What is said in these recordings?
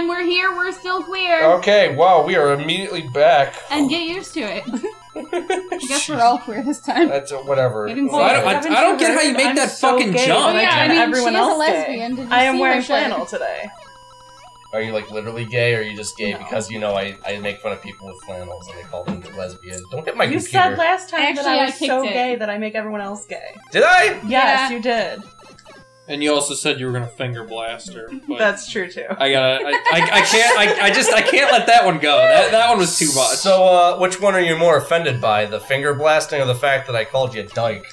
time. We're here. We're still clear. Okay, wow, we are immediately back. And get used to it. I guess we're all queer this time. That's whatever. I don't get how you make that so fucking jump. Yeah, I mean, everyone else is a lesbian. Did you I am see wearing flannel today. Are you, like, literally gay, or are you just gay because, you know, I make fun of people with flannels and they call them lesbian. Don't hit my computer. You said last time that I was so gay that I make everyone else gay. Did I? Yes, you did. And you also said you were gonna finger blast her. That's true too. I can't let that one go. That one was too much. So which one are you more offended by, the finger blasting or the fact that I called you a dyke,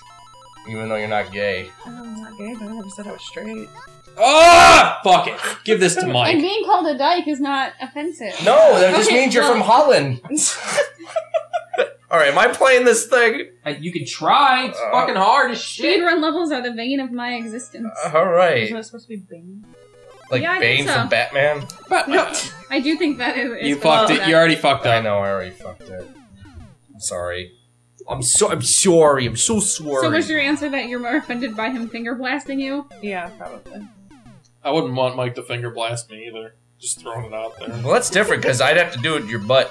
even though you're not gay? I'm not gay, but I never said I was straight. Ah! Fuck it. Give this to Mike. And being called a dyke is not offensive. No, that just means you're from Holland. All right, am I playing this thing? You can try. It's fucking hard as shit. Speedrun levels are the vein of my existence. All right. Isn't it supposed to be Bane? Like yeah, Bane from Batman? But no. I do think that is. You fucked it. You already fucked up. I know. I already fucked it. I'm sorry. I'm sorry. I'm so sorry. So was your answer that you're more offended by him finger blasting you? Yeah, probably. I wouldn't want Mike to finger blast me either. Just throwing it out there. Well, that's different because I'd have to do it in your butt.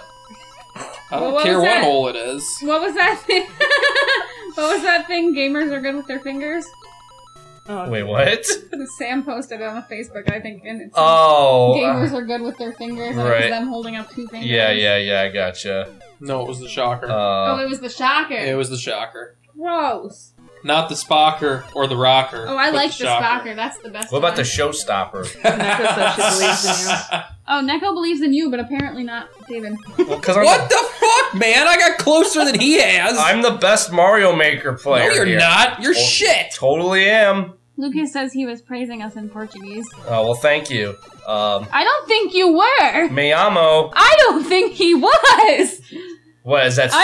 I don't care what hole it is. What was that thing? What was that thing? Gamers are good with their fingers. Oh, wait, what? Sam posted it on Facebook, I think, and it says, "Oh, gamers are good with their fingers." Right. And it was them holding up two fingers. Yeah. I gotcha. No, it was the shocker. Oh, it was the shocker. It was the shocker. Gross. Not the Spocker or the Rocker. Oh, I like the Spocker. That's the best. What about the Showstopper? Neko says she believes in you. Oh, Neko believes in you, but apparently not David. Well, what the fuck, man? I got closer than he has. I'm the best Mario Maker player. No, you're not. You're shit. Totally am. Lucas says he was praising us in Portuguese. Oh, well, thank you. I don't think you were. Me amo. I don't think he was. What is that? So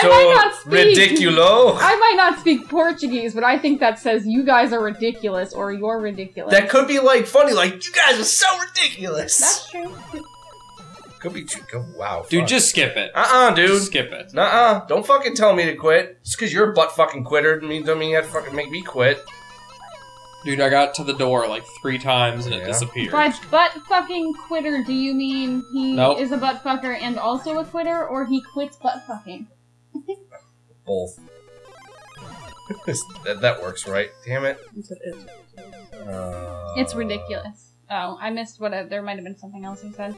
ridiculous. I might not speak Portuguese, but I think that says you guys are ridiculous or you're ridiculous. That could be like funny, like you guys are so ridiculous. That's true. Could be true. Wow, dude, fuck. Just skip it. Dude, just skip it. Don't fucking tell me to quit. Just because you're a butt fucking quitter doesn't mean you have to fucking make me quit. Dude, I got to the door like 3 times and it disappeared. By butt fucking quitter, do you mean he is a butt fucker and also a quitter, or he quits butt fucking? Both. that works, right? Damn it. It's ridiculous. Oh, I missed there might have been something else you said.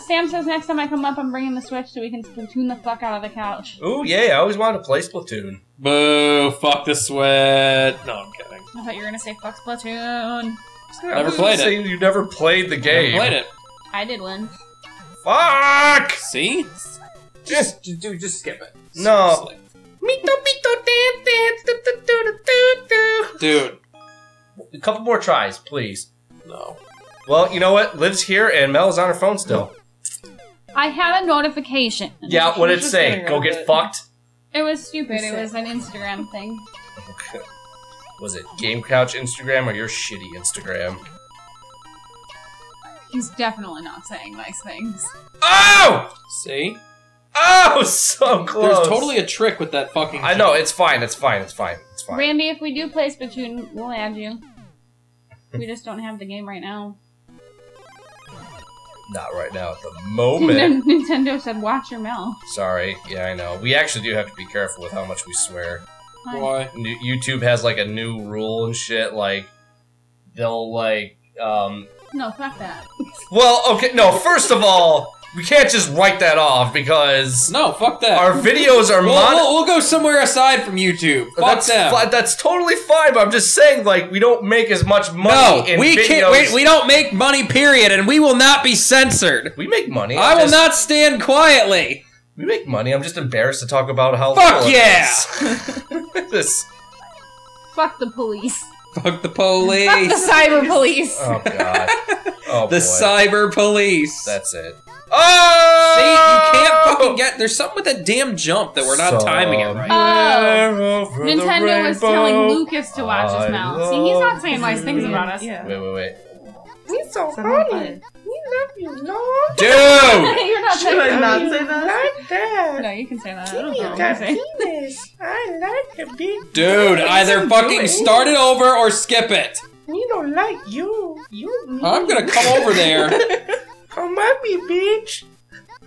Sam says next time I come up, I'm bringing the Switch so we can Splatoon the fuck out of the couch. Ooh, yeah, I always wanted to play Splatoon. Boo, fuck the Switch. No, I'm kidding. I thought you were going to say fuck Splatoon. Never played it. You never played the game. Never played it. I did win. Fuck! See? Just skip it. No. Dude. A couple more tries, please. No. Well, you know what? Liv's here and Mel's on her phone still. I had a notification. Yeah, what did it say? Go get fucked? It was stupid. It was an Instagram thing. Okay. Was it Game Couch Instagram or your shitty Instagram? He's definitely not saying nice things. Oh! See? Oh, so close. There's totally a trick with that fucking game. I know, it's fine. Randy, if we do play Splatoon, we'll add you. We just don't have the game right now. Not right now, at the moment. Nintendo said, watch your mouth. Sorry, yeah, I know. We actually do have to be careful with how much we swear. Why? YouTube has, like, a new rule and shit, like, they'll, like, No, fuck that. Well, okay, no, first of all, we can't just write that off, because... No, fuck that. Our videos are... we'll go somewhere aside from YouTube. Fuck them. That's totally fine, but I'm just saying, like, we don't make as much money in videos. No, we can't... We don't make money, period, and we will not be censored. We make money. I will not stand quietly. We make money. I'm just embarrassed to talk about how... Fuck yeah! This. Fuck the police. Fuck the police. Fuck the cyber police. Oh, God. Oh, boy. The cyber police. That's it. Oh! See, you can't fucking get... There's something with that damn jump that we're not timing it right. Oh. Nintendo was telling Lucas to watch his mouth. See, he's not saying nice things about us. Yeah. Wait. We're so funny. We love you, Lord. Dude! You're not saying that. Not say that. Like that. No, you can say that. I like to be... Dude, either fucking start it over or skip it. We don't like you. I'm gonna come over there. Come at me, bitch!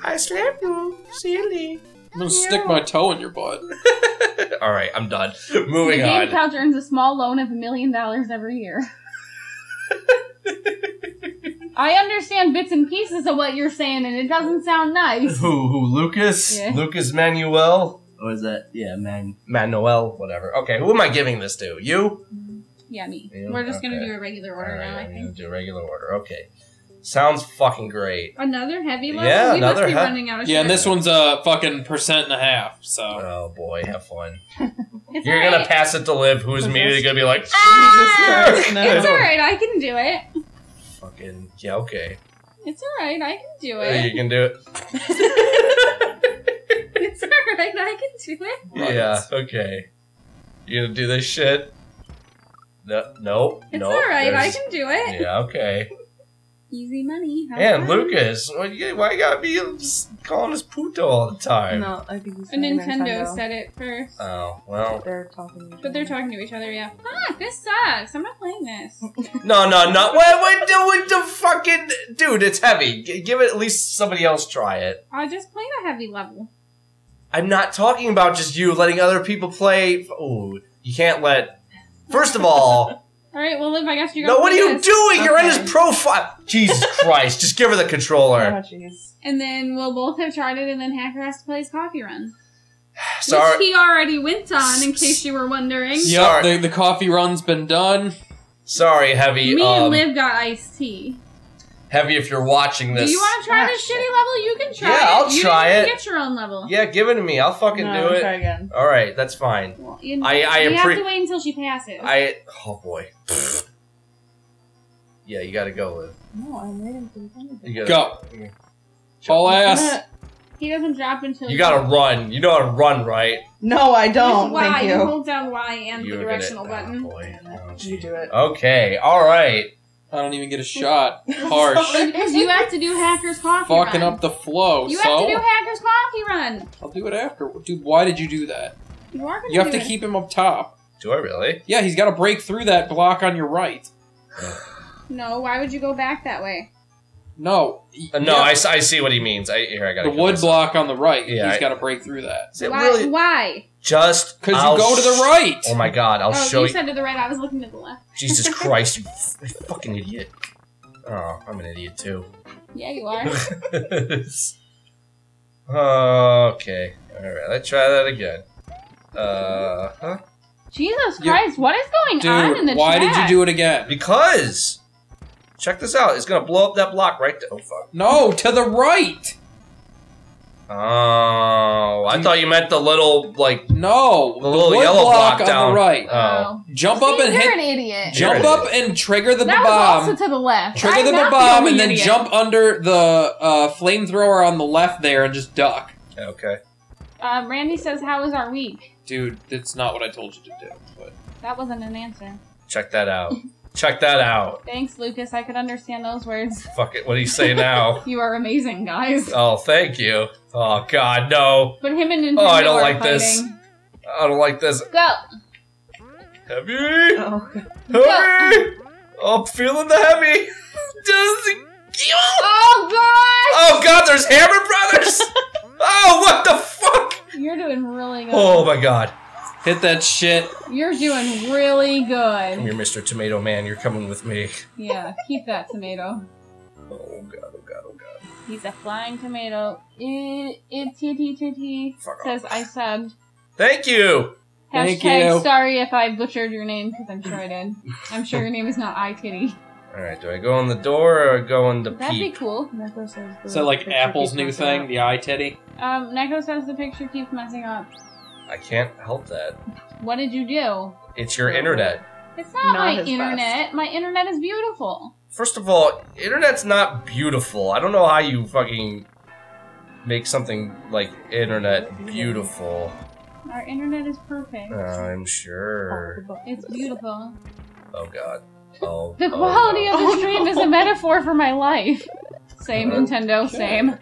I slapped you, silly. I'm gonna stick my toe in your butt. Alright, I'm done. Moving on. The Game Couch earns a small loan of $1 million every year. I understand bits and pieces of what you're saying, and it doesn't sound nice. Who Lucas? Yeah. Lucas Manuel? Or is that, yeah, Manuel, whatever. Okay, who am I giving this to? You? Yeah, me. You? We're just gonna do a regular order now, I think. Gonna do a regular order, okay. Sounds fucking great. Another heavy load? Yeah, we another must be running out of shit. And this one's a fucking 1.5%, so. Oh boy, have fun. You're right. Gonna pass it to Liv, who's immediately gonna be like, Jesus Christ, no. It's alright, I can do it. Fucking, yeah, okay. It's alright, I can do it. You can do it. It's alright, I can do it. Yeah, okay. You gonna do this shit? No, no. It's alright, I can do it. Yeah, okay. Easy money. And Lucas, why you gotta be calling us puto all the time? No, I think he's Nintendo said it first. Oh, well. They're talking to each other. But they're talking to each other, yeah. Ah, this sucks. I'm not playing this. No. What the fucking... Dude, it's heavy. Give it at least somebody else try it. I just played a heavy level. I'm not talking about just you letting other people play... Ooh, you can't let... First of all... Alright, well, Liv, I guess you got to what are you doing? Okay. You're in his profile! Jesus Christ, just give her the controller. Oh, and then we'll both have tried it, and then Hacker has to play his coffee run. Sorry. Which he already went on, in case you were wondering. Yeah, the coffee run's been done. Sorry, Heavy. Me and Liv got iced tea. Heavy, if you're watching this... Do you want to try this shitty level? You can try it. Yeah, I'll try it. You get your own level. Yeah, give it to me. I'll fucking do it. Try again. Alright, that's fine. Well, you know, we have to wait until she passes. Oh, boy. Yeah, you gotta go, Liv. No, I'm waiting for the Go. Whole ass. He doesn't drop until... You gotta run. You know how to run, right? No, I don't. Why? Thank you. You hold down Y and the directional button. Oh, boy. Oh, you do it. Okay, alright. I don't even get a shot. Harsh. Because you have to do Hacker's Coffee Run. Fucking up the flow, You have to do Hacker's Coffee Run. I'll do it after. Dude, why did you do that? You are going to do it. You have to keep him up top. Do I really? Yeah, he's got to break through that block on your right. No, why would you go back that way? No. No, I see what he means. Here, I got to go. The wood block on the right, yeah, he's got to break through that. Why? Really? Why? Just because you go to the right. Oh my God! I'll show you. You said to the right. I was looking to the left. Jesus Christ! You fucking idiot. Oh, I'm an idiot too. Yeah, you are. Okay. All right. Let's try that again. Huh? Jesus Christ! What is going on in the chat? Why did you do it again? Because. Check this out. It's gonna blow up that block right there. Oh fuck! No, to the right. Oh, I thought you meant the little like the little yellow block down on the right. Oh. Jump up and hit. You're an idiot. Jump up and trigger the bomb. Also to the left. Trigger the bomb and then jump under the flamethrower on the left there and just duck. Okay. Randy says, "How was our week?" Dude, that's not what I told you to do. But that wasn't an answer. Check that out. Check that out. Thanks, Lucas. I could understand those words. Fuck it. What do you say now? You are amazing, guys. Oh, thank you. Oh, God, no. But him and Nintendo are fighting. Oh, I don't like this. I don't like this. Go. Heavy. Oh, God. Heavy. Go. I'm feeling the heavy. Oh, God. Oh, God, there's Hammer Brothers. Oh, what the fuck? You're doing really good. Oh, my God. Hit that shit. You're doing really good. Come here, Mr. Tomato Man. You're coming with me. Yeah, keep that tomato. Oh, God, oh, God, oh, God. He's a flying tomato. Says I subbed. Thank you. Hashtag sorry if I butchered your name, because I'm sure I did. I'm sure your name is not iTitty. All right, do I go in the door or go in the peep? That'd be cool. Neko says the so, like, Apple's new thing, the iTitty? Neko says the picture keeps messing up. I can't help that. What did you do? It's your internet. It's not my internet. My internet is beautiful. First of all, internet's not beautiful. I don't know how you fucking make something like internet beautiful. Our internet is perfect. I'm sure. It's beautiful. Oh, God. Oh. The quality of the stream is a metaphor for my life. Same, Nintendo, same.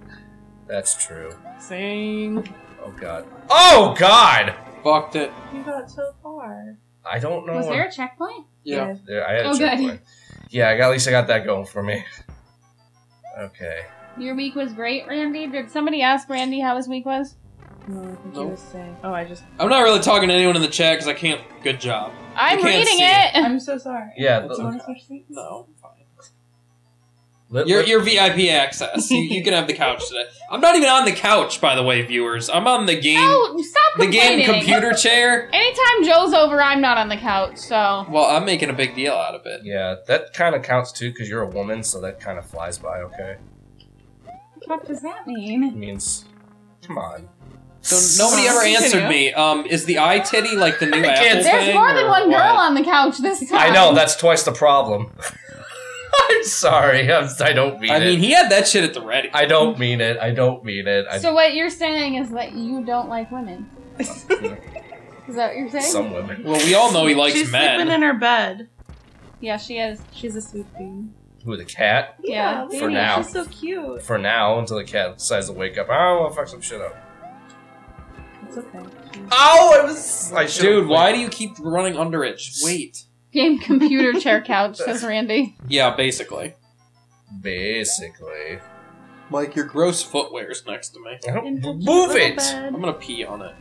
That's true. Same. Oh, God. Oh, God! Fucked it. You got so far. I don't know. Was there a checkpoint? Yeah. I had a checkpoint. Good. Yeah, at least I got that going for me. Okay. Your week was great, Randy? Did somebody ask Randy how his week was? No, I think he was saying. Oh, I just... I'm not really talking to anyone in the chat because I can't... Good job. I'm reading it! I'm so sorry. Yeah. Do you want to switch seats? No, I'm fine. Your VIP access. You can have the couch today. I'm not even on the couch, by the way, viewers. I'm on the game... Oh, stop complaining. The game computer chair. Anytime Joe's over, I'm not on the couch, so... Well, I'm making a big deal out of it. Yeah, that kind of counts, too, because you're a woman, so that kind of flies by, okay? What does that mean? It means... Come on. So nobody ever answered me. Is the eye titty like the new Apple thing? There's more than one girl on the couch this time. I know, that's twice the problem. I'm sorry. I don't mean it. I mean, he had that shit at the ready. I don't mean it. I don't mean it. So what you're saying is that you don't like women. Is that what you're saying? Some women. Well, we all know he likes men. She's sleeping in her bed. Yeah, she is. She's a sweet bean. Who, the cat? Yeah. For now. She's so cute. For now, until the cat decides to wake up. I want to fuck some shit up. It's okay. Oh, it was... Dude, why do you keep running under it? Wait. Game computer chair couch, says Randy. Yeah, basically. Basically. Mike, your gross footwear's next to me. Move it! I'm gonna pee on it.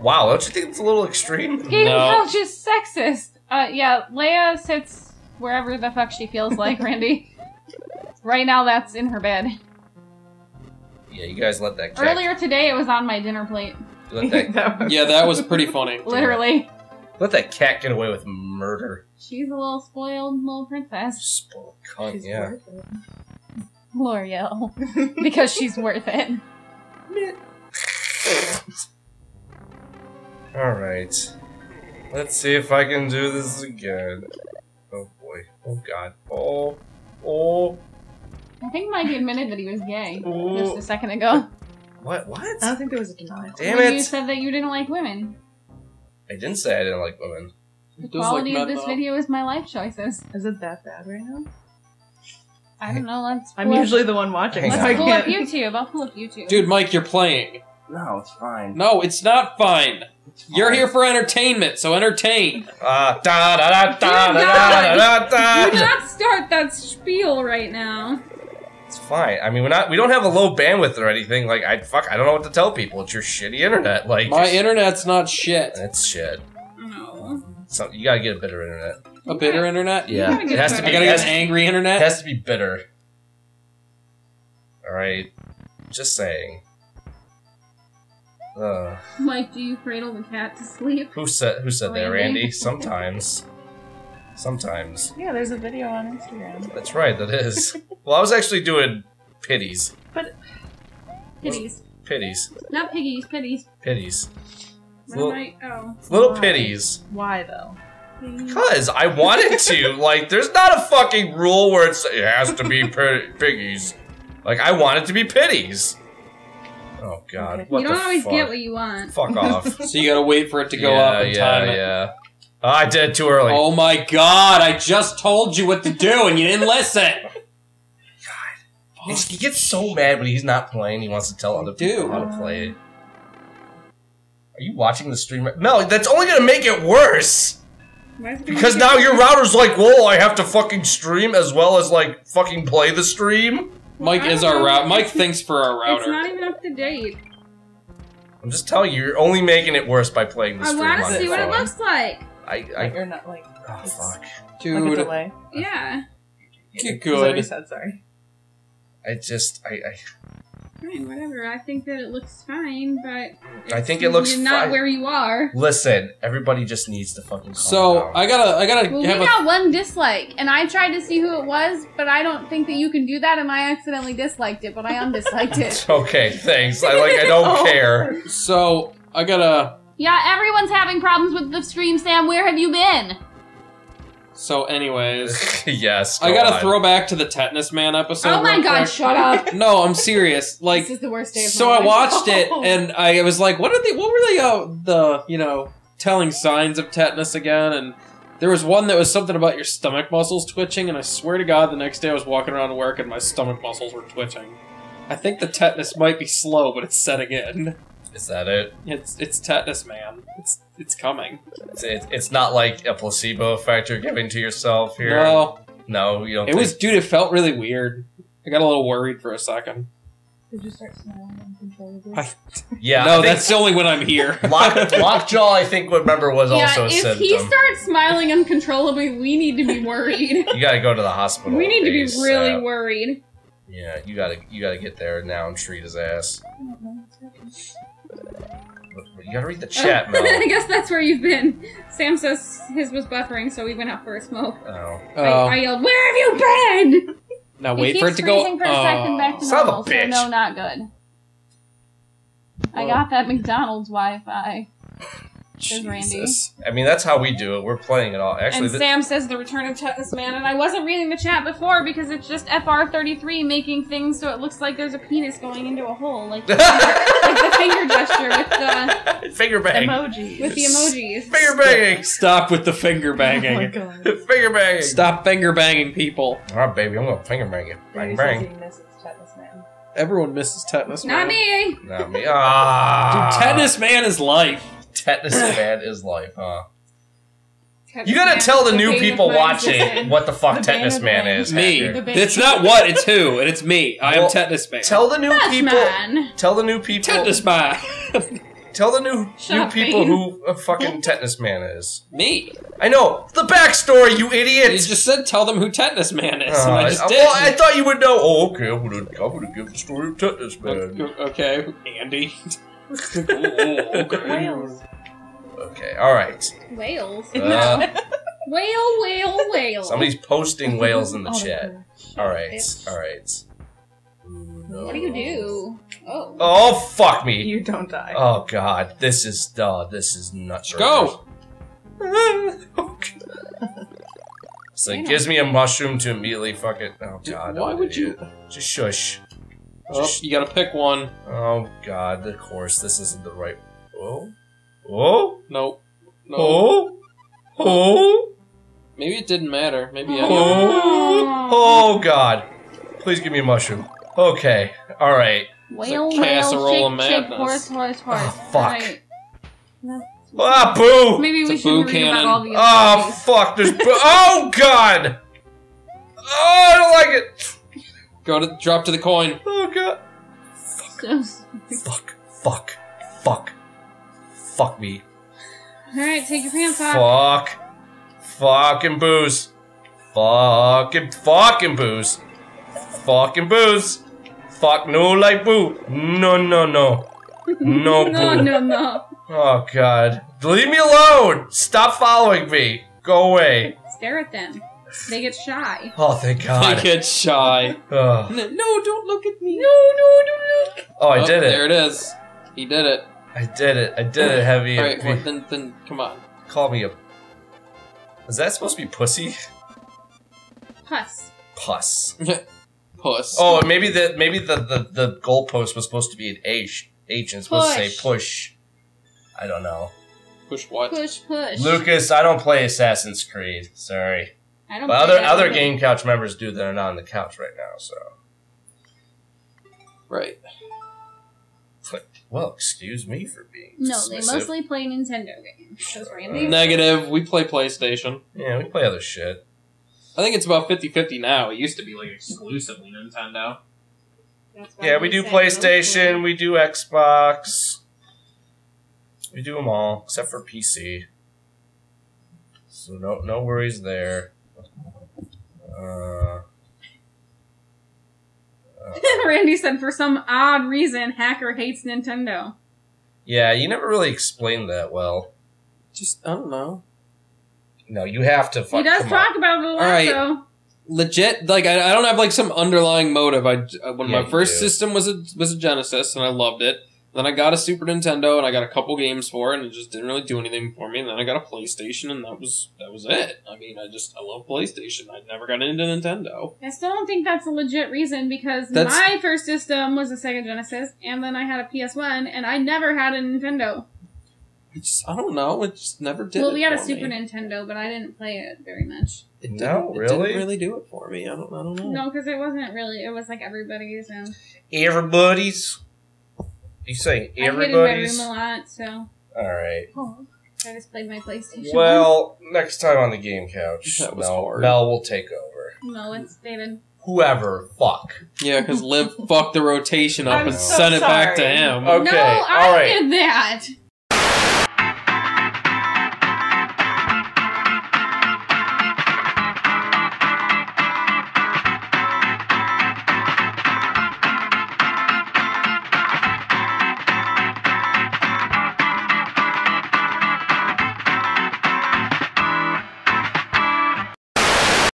Wow, don't you think it's a little extreme? Game couch is sexist. Yeah, Leia sits wherever the fuck she feels like, Randy. Right now, that's in her bed. Yeah, you guys let that... Earlier today, it was on my dinner plate. Yeah, that was pretty funny. Literally. Let that cat get away with murder. She's a little spoiled little princess. Spoiled cunt, she's worth it. L'Oreal. Because she's worth it. Alright. Let's see if I can do this again. Oh boy. Oh god. Oh. Oh. I think Mike admitted that he was gay just a second ago. What? I don't think there was a denial. Damn it! You said that you didn't like women. I didn't say I didn't like women. The quality of this video is my life choices. Is it that bad right now? I don't know. I'm usually the one watching. Let's pull up YouTube. I'll pull up YouTube. Dude, Mike, you're playing. No, it's fine. No, it's not fine. You're here for entertainment, so entertain. Do not start that spiel right now. It's fine. I mean, we don't have a low bandwidth or anything. Like, I don't know what to tell people. It's your shitty internet. Like, my internet's not shit. It's shit. No. So you gotta get a bitter internet. A bitter internet? Yeah. It has to be. You gotta get an angry internet. It has to be bitter. All right. Just saying. Mike, do you cradle the cat to sleep? Who said that, Randy? Sometimes. Sometimes. Yeah, there's a video on Instagram. That's right, that is. Well, I was actually doing pitties. But... Pitties. Pitties. Not piggies, pitties. Pitties. Little pitties. Why, though? Because I wanted to. Like, there's not a fucking rule where it has to be piggies. Like, I want it to be pitties. Oh, God. Okay. You don't always get what you want. Fuck off. So you gotta wait for it to go up in time. Yeah. Oh, I did it too early. Oh my god, I just told you what to do and you didn't listen! God. Oh, he gets so mad when he's not playing, he wants to tell other people how to play it. Are you watching the stream? No, that's only gonna make it worse! Because now your router's like, whoa, I have to fucking stream as well as, like, fucking play the stream? Mike is our router. Mike thinks for our router. It's not even up to date. I'm just telling you, you're only making it worse by playing the stream on your phone. I wanna see what it looks like! You're not like... Oh, fuck. Dude. Like a delay. Yeah. Get good. Sorry. Fine, whatever. I think that it looks fine, but... I think it looks fine. You're not where you are. Listen, everybody just needs to fucking calm down. So, I gotta well, we got one dislike, and I tried to see who it was, but I don't think that you can do that, and I accidentally disliked it, but I undisliked it. Okay, thanks. I don't care. So, I gotta... Yeah, everyone's having problems with the stream, Sam. Where have you been? So anyways... Yes, go on. I gotta throw back to the Tetanus Man episode. Oh my god, shut up. No, I'm serious. Like, this is the worst day of my life. So I watched it, and I was like, what were they telling signs of tetanus again? And there was one that was something about your stomach muscles twitching, and I swear to god, the next day I was walking around to work and my stomach muscles were twitching. I think the tetanus might be slow, but it's setting in. Is that it? It's tetanus, man. It's coming. It's not like a placebo effect you're giving to yourself here. No, you don't. It was, dude. It felt really weird. I got a little worried for a second. Did you start smiling uncontrollably? Yeah. No, that's only when I'm here. Lockjaw, I think, remember, was also a symptom. Yeah, if he starts smiling uncontrollably, we need to be worried. You gotta go to the hospital. We need to be really worried. Yeah, you gotta get there now and treat his ass. I don't know what's happening. You gotta read the chat, Mel. I guess that's where you've been. Sam says his was buffering, so we went out for a smoke. Oh. I yelled, "Where have you been?" Now wait for it to go. For a second back to normal, son of a bitch. So no, not good. I got that McDonald's Wi-Fi. There's Randy. I mean, that's how we do it. We're playing it all. Actually, and Sam says the return of Tetanus Man, and I wasn't reading the chat before because it's just FR33 making things so it looks like there's a penis going into a hole, like the finger, like the finger gesture with the finger bang emoji with the emojis. Finger banging. Stop with the finger banging. Oh my God. Finger banging. Stop finger banging people. All right, baby, I'm gonna finger bang it. Bang bang. Everyone misses Tetanus Man. Not me. Not me. Ah. Dude, Tetanus Man is life. Tetanus Man is life, huh? Tetanus you gotta tell the new people watching what the fuck Tetanus Man is. Me. It's not what, it's who, and it's me. I am Tetanus Man. Tell the new people. Tell the new people. Tetanus Man. Tell the new people who a fucking Tetanus Man is. Me. I know. The backstory, you idiot. You just said tell them who Tetanus Man is. And I just did. Well, I thought you would know. Oh, okay. I'm gonna give the story of Tetanus Man. Okay, Andy. Whales. Okay, alright. Whales? Whale, whale, whale. Somebody's posting whales in the chat. Alright, alright. No. What do you do? Oh. Oh, fuck me. You don't die. Oh, God. This is nuts. Go! So it gives me a mushroom to immediately fuck it. Oh, God. Why would you? Just shush. Oh, you gotta pick one. Oh, God. Of course, this isn't the right... Oh? Oh? Nope. No. Oh? Oh? Maybe it didn't matter. Maybe I... Oh? Oh, God. Please give me a mushroom. Okay. Alright. Whale, whale, chick, horse. Oh, fuck. Right. Ah, boo! Maybe we should read about all the other things. Fuck. There's... Oh, God! Oh, I don't like it! Drop to the coin. Oh, God. Fuck me. Alright, take your pants off. Fucking booze. Fucking booze. Fucking booze. Fuck no like boo. No. No boo. No. Oh, God. Leave me alone. Stop following me. Go away. Stare at them. They get shy. Oh, thank God. They get shy. Oh. No, don't look at me. No, don't look. Oh, I did it. There it is. He did it. I did it, Heavy. All right, well, then, come on. Call me a... Is that supposed to be pussy? Puss. Puss. Oh, maybe the goalpost was supposed to be an H and it's supposed to say push. I don't know. Push what? Push. Lucas, I don't play Assassin's Creed. Sorry. But other Game Couch members do that are not on the couch right now, so. Right. Well, excuse me for being dismissive. They mostly play Nintendo games. Those random. Negative. We play PlayStation. Yeah, we play other shit. I think it's about 50-50 now. It used to be, like, exclusively Nintendo. Yeah, we do PlayStation, we do Xbox. We do them all, except for PC. So no worries there. Randy said, for some odd reason, Hacker hates Nintendo. Yeah, you never really explained that well. Just, I don't know. No, you have to fuck. He does talk about it a lot, though. Legit, like, I don't have, like, some underlying motive. My first system was a Genesis, and I loved it. Then I got a Super Nintendo, and I got a couple games for it, and it just didn't really do anything for me. And then I got a PlayStation, and that was it. I mean, I love PlayStation. I never got into Nintendo. I still don't think that's a legit reason, because my first system was a Sega Genesis, and then I had a PS1, and I never had a Nintendo. I don't know. It just never did. Well, we had a Super Nintendo, but I didn't play it very much. No, really? It didn't really do it for me. I don't know. No, because it wasn't really. It was like everybody's. And everybody's? You say everybody's? I hid in my room a lot, so. Alright. Oh, I just played my PlayStation. Well, next time on the Game Couch, that was Mel will take over. No, it's David. whoever, fuck. Yeah, because Liv fucked the rotation up and sent it back to him. Okay, no, I did that.